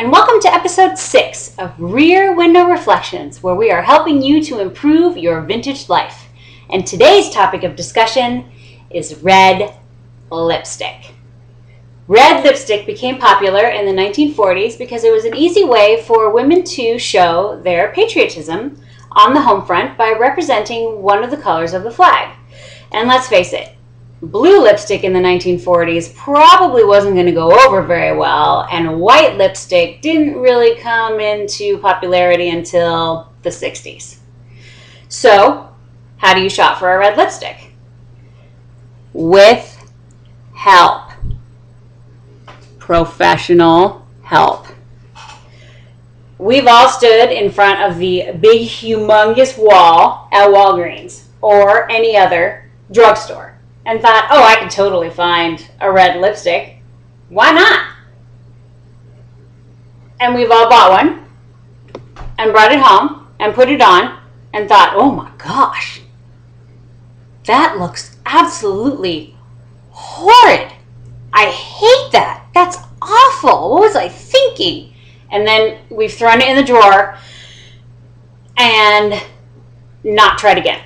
and welcome to episode 6 of Rear Window Reflections, where we are helping you to improve your vintage life. And today's topic of discussion is red lipstick. Red lipstick became popular in the 1940s because it was an easy way for women to show their patriotism on the home front by representing one of the colors of the flag. And let's face it, blue lipstick in the 1940s probably wasn't going to go over very well, and white lipstick didn't really come into popularity until the 60s. So, how do you shop for a red lipstick? With help. Professional help. We've all stood in front of the big, humongous wall at Walgreens or any other drugstore and thought, oh, I could totally find a red lipstick. Why not? And we've all bought one and brought it home and put it on and thought, oh my gosh, that looks absolutely horrid. I hate that. That's awful. What was I thinking? And then we've thrown it in the drawer and not tried again.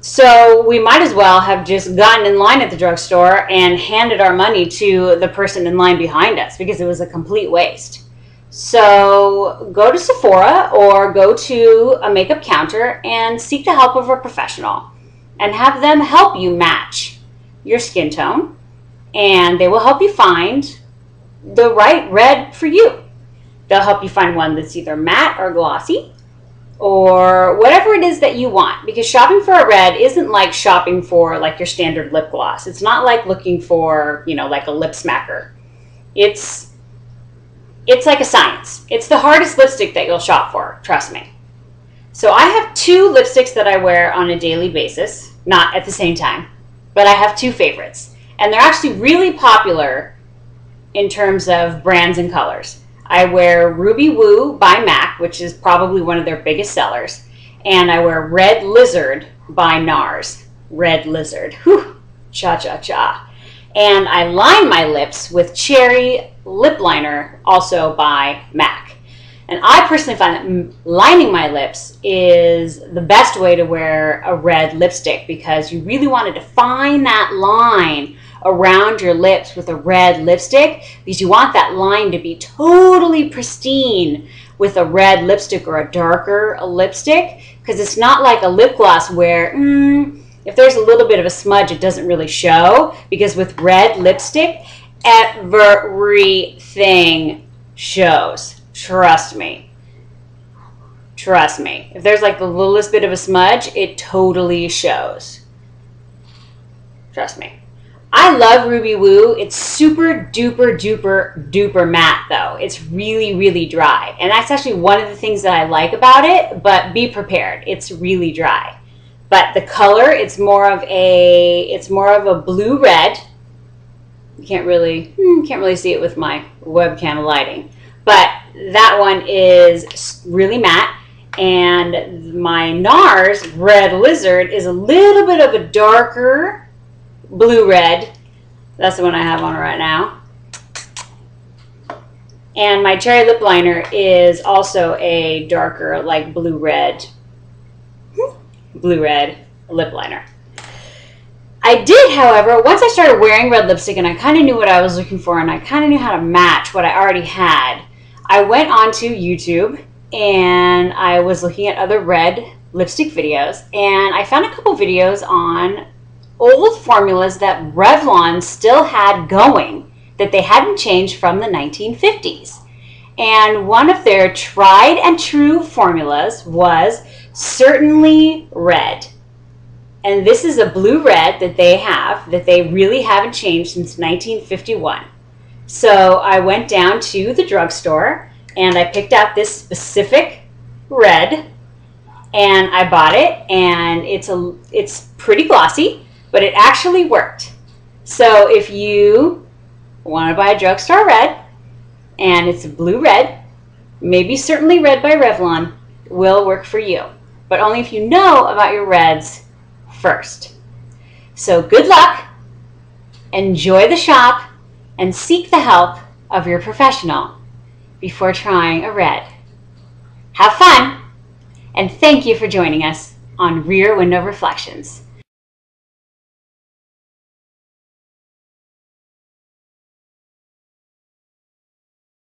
So we might as well have just gotten in line at the drugstore and handed our money to the person in line behind us because it was a complete waste. So go to Sephora or go to a makeup counter and seek the help of a professional and have them help you match your skin tone, and they will help you find the right red for you. They'll help you find one that's either matte or glossy, or whatever it is that you want, because shopping for a red isn't like shopping for like your standard lip gloss. It's not like looking for, you know, like a lip smacker. It's like a science. It's the hardest lipstick that you'll shop for, trust me. So I have two lipsticks that I wear on a daily basis, not at the same time, but I have two favorites, and they're actually really popular in terms of brands and colors. I wear Ruby Woo by MAC, which is probably one of their biggest sellers, and I wear Red Lizard by NARS. Red Lizard, whew, cha-cha-cha. And I line my lips with Cherry Lip Liner, also by MAC. And I personally find that lining my lips is the best way to wear a red lipstick, because you really want to define that line around your lips with a red lipstick, because you want that line to be totally pristine with a red lipstick or a darker lipstick, because it's not like a lip gloss where if there's a little bit of a smudge, it doesn't really show, because with red lipstick, everything shows. Trust me. Trust me. If there's like the littlest bit of a smudge, it totally shows. Trust me. I love Ruby Woo. It's super duper duper duper matte though. It's really, really dry. And that's actually one of the things that I like about it, but be prepared. It's really dry. But the color, it's more of a blue red. You can't really see it with my webcam lighting. But that one is really matte, and my NARS Red Lizard is a little bit of a darker blue-red. That's the one I have on right now. And my Cherry Lip Liner is also a darker, like blue-red lip liner. I did, however, once I started wearing red lipstick and I kind of knew what I was looking for and I kind of knew how to match what I already had, I went onto YouTube and I was looking at other red lipstick videos, and I found a couple videos on old formulas that Revlon still had going that they hadn't changed from the 1950s. And one of their tried and true formulas was Certainly Red. And this is a blue red that they have that they really haven't changed since 1951. So I went down to the drugstore and I picked out this specific red and I bought it, and it's pretty glossy. But it actually worked. So if you want to buy a drugstore red, and it's a blue red, maybe Certainly Red by Revlon will work for you, but only if you know about your reds first. So good luck, enjoy the shop, and seek the help of your professional, before trying a red. Have fun, and thank you for joining us on Rear Window Reflections.